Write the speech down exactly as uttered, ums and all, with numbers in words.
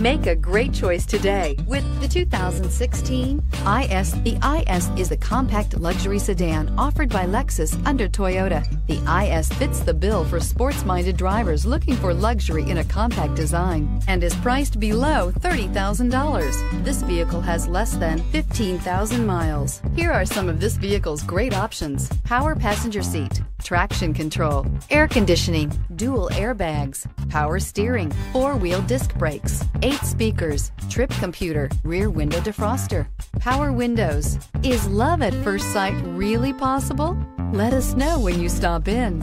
Make a great choice today with the two thousand sixteen I S. The I S is the compact luxury sedan offered by Lexus under Toyota. The I S fits the bill for sports-minded drivers looking for luxury in a compact design and is priced below thirty thousand dollars. This vehicle has less than fifteen thousand miles. Here are some of this vehicle's great options: power passenger seat, traction control, air conditioning, dual airbags, power steering, four-wheel disc brakes, eight speakers, trip computer, rear window defroster, power windows. Is love at first sight really possible? Let us know when you stop in.